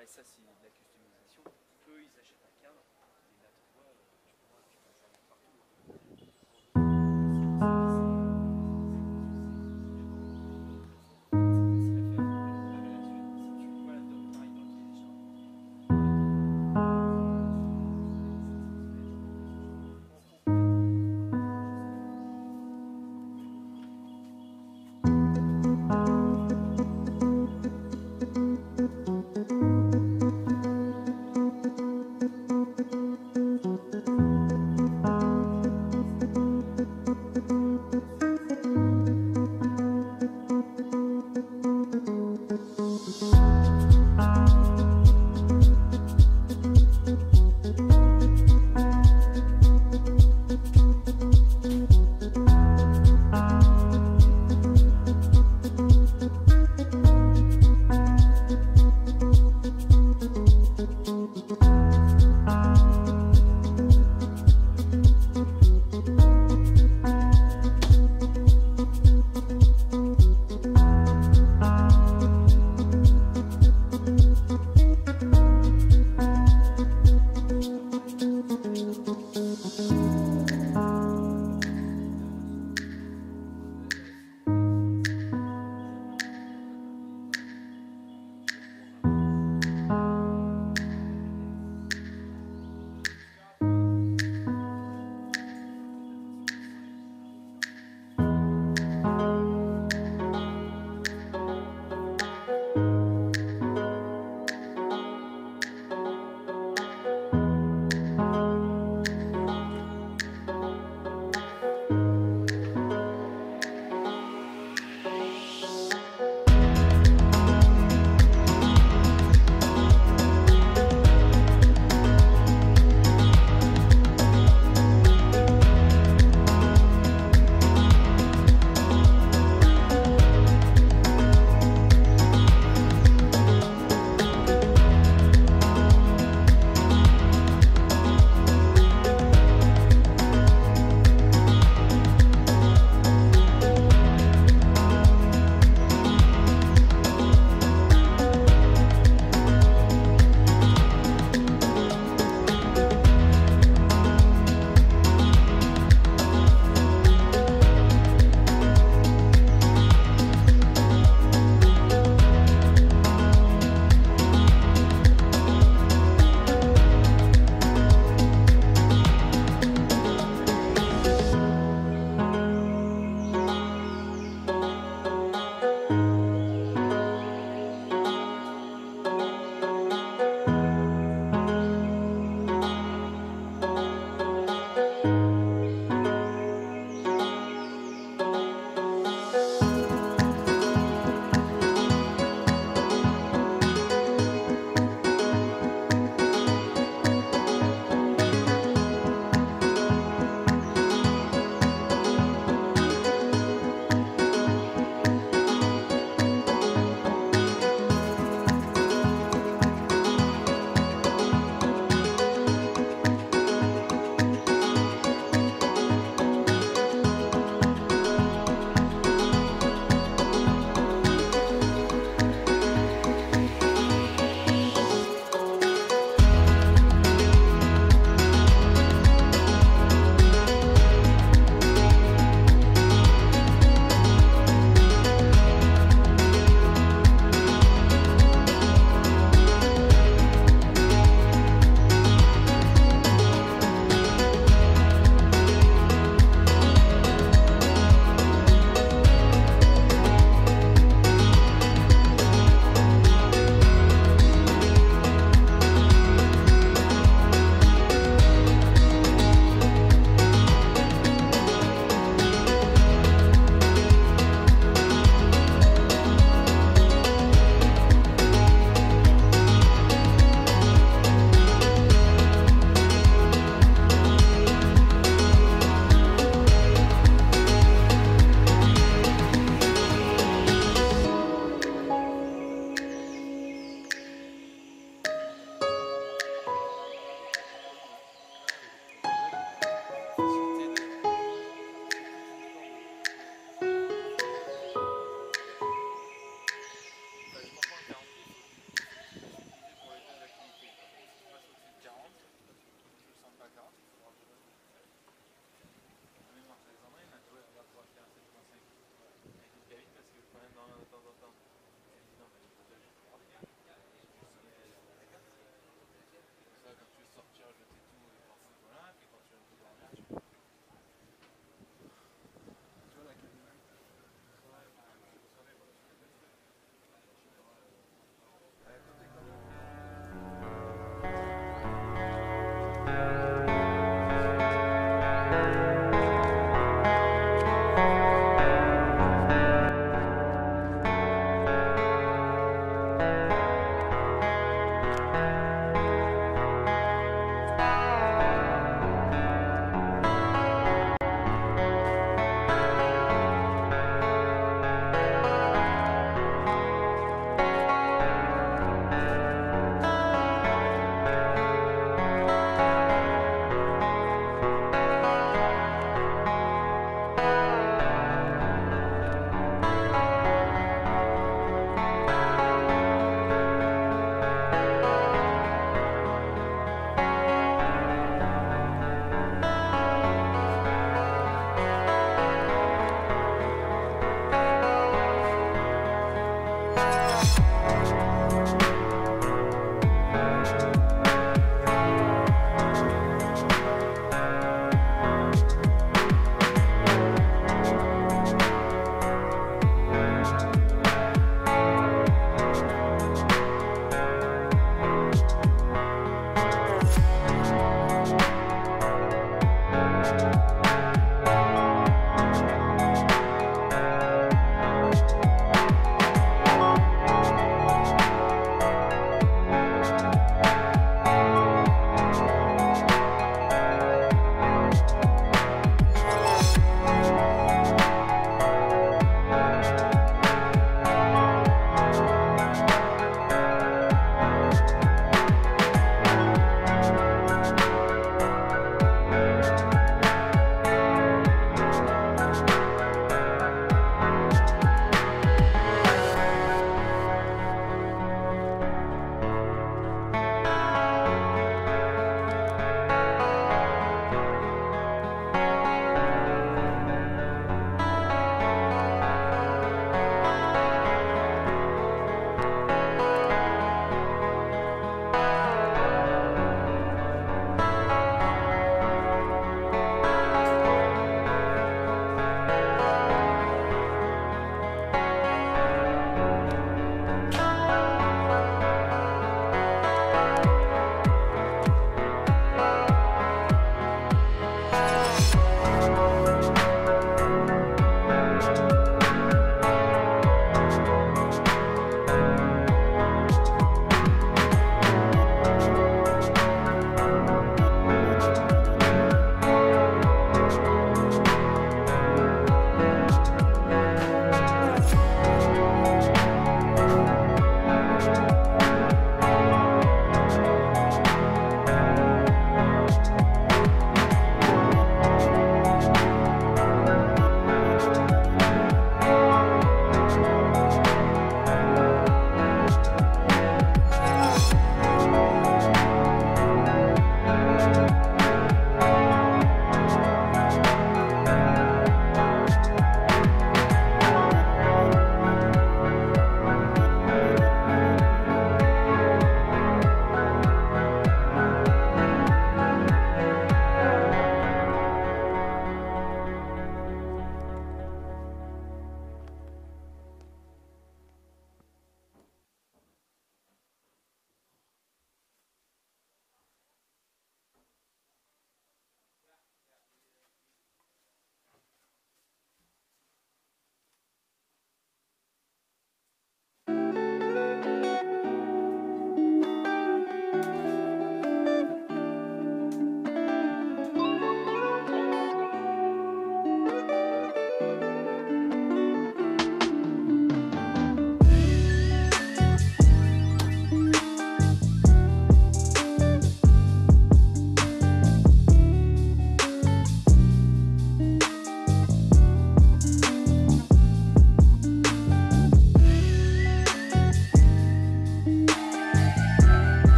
Ah, et ça, c'est de la customisation. Eux, ils achètent